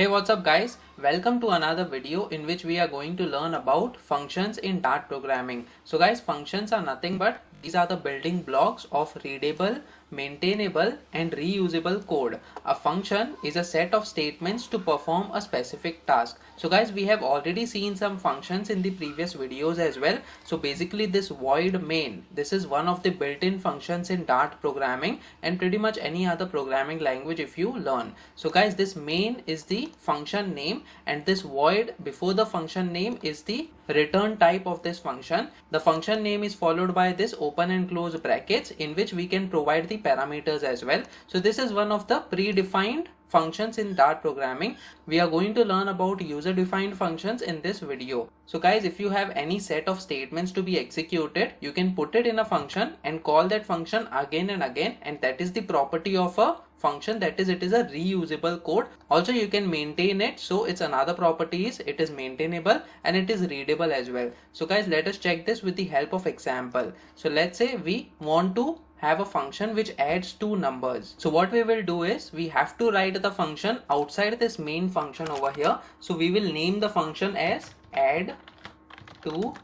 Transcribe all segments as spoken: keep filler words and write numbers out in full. Hey, what's up guys, welcome to another video in which we are going to learn about functions in Dart programming. So guys, functions are nothing but these are the building blocks of readable, maintainable and reusable code. A function is a set of statements to perform a specific task. So guys, we have already seen some functions in the previous videos as well. So basically this void main, this is one of the built-in functions in Dart programming and pretty much any other programming language if you learn. So guys, this main is the function name and this void before the function name is the return type of this function. The function name is followed by this open and close brackets in which we can provide the parameters as well. So this is one of the predefined functions in Dart programming. We are going to learn about user-defined functions in this video. So guys, if you have any set of statements to be executed, you can put it in a function and call that function again and again, and that is the property of a function, that is it is a reusable code. Also you can maintain it, so it's another property is it is maintainable and it is readable as well. So guys, let us check this with the help of example. So let's say we want to have a function which adds two numbers. So what we will do is we have to write the function outside this main function over here. So we will name the function as add two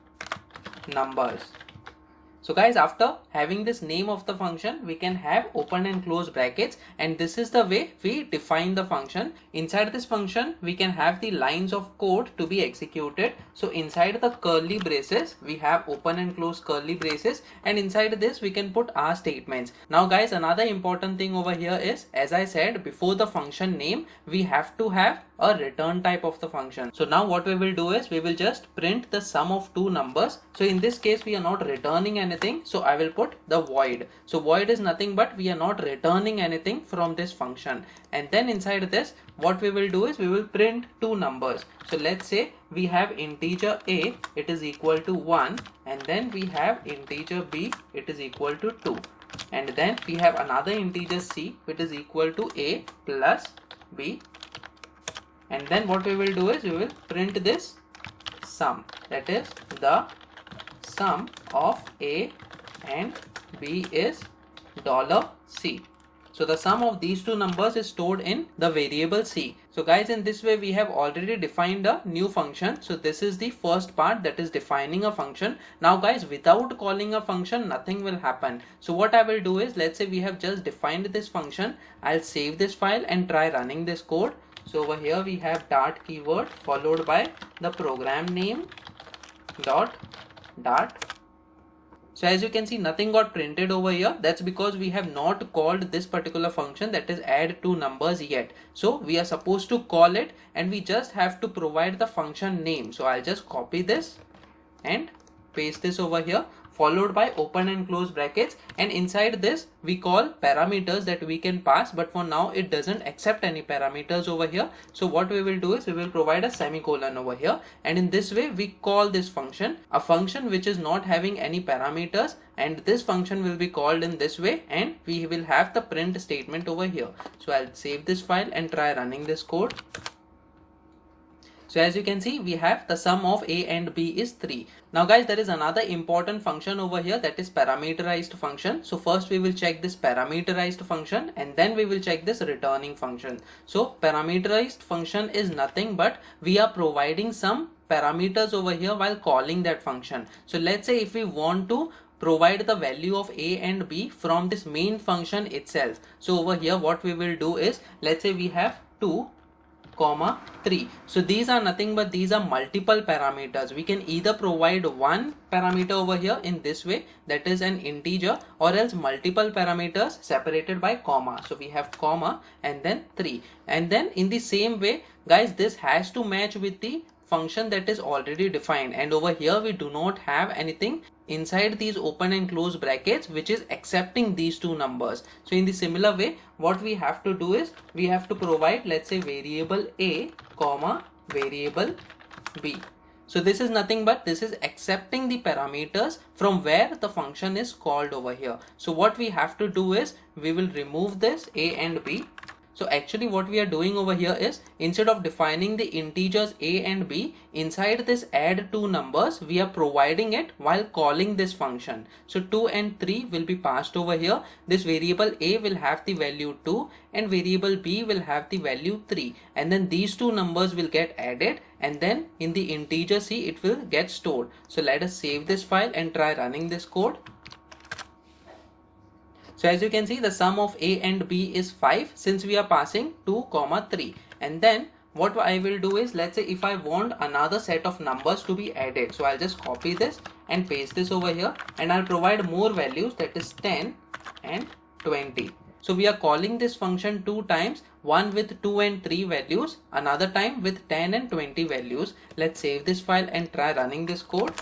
numbers. So guys, after having this name of the function, we can have open and close brackets, and this is the way we define the function. Inside this function, we can have the lines of code to be executed. So inside the curly braces, we have open and close curly braces, and inside this we can put our statements. Now guys, another important thing over here is, as I said, before the function name, we have to have a return type of the function. So now what we will do is we will just print the sum of two numbers. So in this case, we are not returning anything. So I will put the void. So void is nothing but we are not returning anything from this function. And then inside this, what we will do is we will print two numbers. So let's say we have integer A, it is equal to one, and then we have integer B, it is equal to two, and then we have another integer C, which is equal to A plus B, and then what we will do is we will print this sum, that is the sum of A and B is dollar C. So the sum of these two numbers is stored in the variable C. So guys, in this way we have already defined a new function. So this is the first part, that is defining a function. Now guys, without calling a function, nothing will happen. So what I will do is, let's say we have just defined this function. I'll save this file and try running this code. So over here we have Dart keyword followed by the program name dot Dart. So as you can see, nothing got printed over here. That's because we have not called this particular function, that is add two numbers, yet. So we are supposed to call it, and we just have to provide the function name. So I'll just copy this and paste this over here, followed by open and close brackets, and inside this we call parameters that we can pass, but for now it doesn't accept any parameters over here. So what we will do is we will provide a semicolon over here, and in this way we call this function, a function which is not having any parameters, and this function will be called in this way, and we will have the print statement over here. So I'll save this file and try running this code. So as you can see, we have the sum of A and B is three. Now guys, there is another important function over here, that is parameterized function. So first we will check this parameterized function, and then we will check this returning function. So parameterized function is nothing but we are providing some parameters over here while calling that function. So let's say if we want to provide the value of A and B from this main function itself. So over here what we will do is, let's say we have two comma three. So these are nothing but these are multiple parameters. We can either provide one parameter over here in this way, that is an integer, or else multiple parameters separated by comma. So we have comma and then three, and then in the same way guys, this has to match with the function that is already defined, and over here we do not have anything inside these open and close brackets which is accepting these two numbers. So in the similar way what we have to do is we have to provide, let's say, variable A comma variable B. So this is nothing but this is accepting the parameters from where the function is called over here. So what we have to do is we will remove this A and B. So actually what we are doing over here is, instead of defining the integers a and b, inside this add two numbers we are providing it while calling this function. So two and three will be passed over here. This variable a will have the value two and variable b will have the value three, and then these two numbers will get added and then in the integer c it will get stored. So let us save this file and try running this code. So as you can see, the sum of a and b is five since we are passing two comma three. And then what I will do is, let's say if I want another set of numbers to be added, so I'll just copy this and paste this over here, and I'll provide more values, that is ten and twenty. So we are calling this function two times, one with two and three values, another time with ten and twenty values. Let's save this file and try running this code.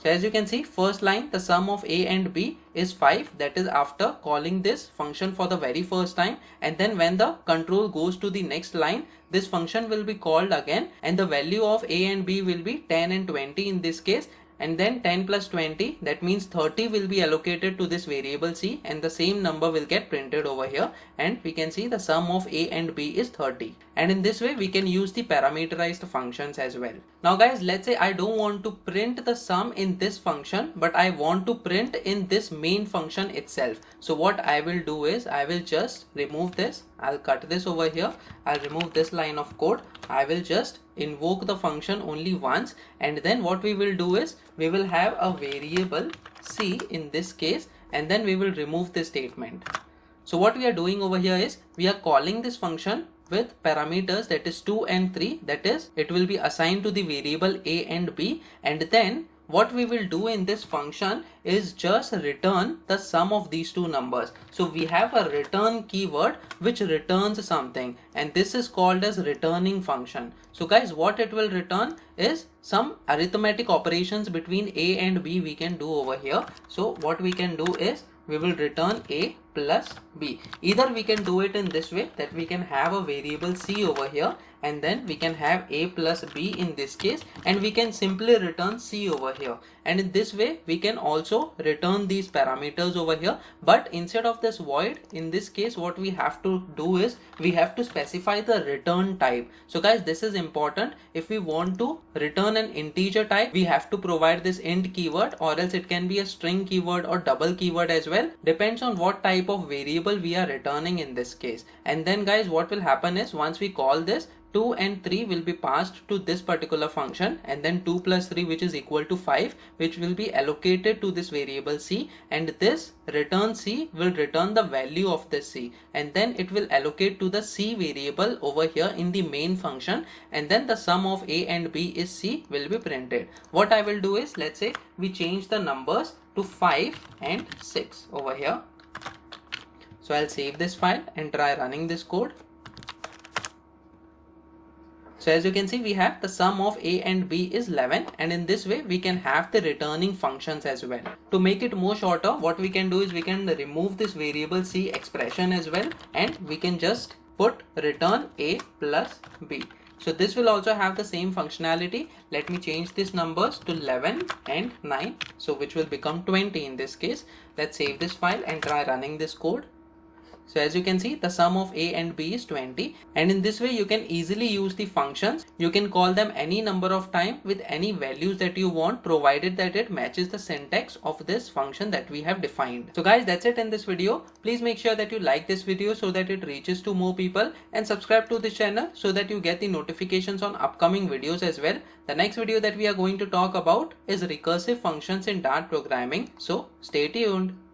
So as you can see, first line, the sum of a and b is five, that is after calling this function for the very first time, and then when the control goes to the next line, this function will be called again and the value of a and b will be ten and twenty in this case, and then ten plus twenty, that means thirty will be allocated to this variable c, and the same number will get printed over here, and we can see the sum of a and b is thirty. And in this way we can use the parameterized functions as well. Now guys, let's say I don't want to print the sum in this function, but I want to print in this main function itself. So what I will do is, I will just remove this, I'll cut this over here, I'll remove this line of code, I will just invoke the function only once, and then what we will do is, we will have a variable c in this case, and then we will remove this statement. So what we are doing over here is, we are calling this function with parameters, that is two and three, that is it will be assigned to the variable a and b, and then what we will do in this function is just return the sum of these two numbers. So we have a return keyword which returns something, and this is called as returning function. So guys, what it will return is some arithmetic operations between a and b we can do over here. So what we can do is, we will return a plus b. Either we can do it in this way, that we can have a variable c over here, and then we can have a plus b in this case, and we can simply return c over here. And in this way we can also return these parameters over here, but instead of this void, in this case what we have to do is, we have to specify the return type. So guys, this is important. If we want to return an integer type, we have to provide this int keyword, or else it can be a string keyword or double keyword as well. Well, depends on what type of variable we are returning in this case. And then guys, what will happen is, once we call this, two and three will be passed to this particular function, and then two plus three, which is equal to five, which will be allocated to this variable c, and this return c will return the value of this c, and then it will allocate to the c variable over here in the main function, and then the sum of a and b is c will be printed. What I will do is, let's say we change the numbers to five and six over here. So I'll save this file and try running this code. So as you can see, we have the sum of a and b is eleven, and in this way we can have the returning functions as well. To make it more shorter, what we can do is, we can remove this variable c expression as well, and we can just put return a plus b. So this will also have the same functionality. Let me change these numbers to eleven and nine, so which will become twenty in this case. Let's save this file and try running this code. So as you can see, the sum of a and b is twenty, and in this way you can easily use the functions. You can call them any number of time with any values that you want, provided that it matches the syntax of this function that we have defined. So guys, that's it in this video. Please make sure that you like this video so that it reaches to more people, and subscribe to this channel so that you get the notifications on upcoming videos as well. The next video that we are going to talk about is recursive functions in Dart programming. So stay tuned.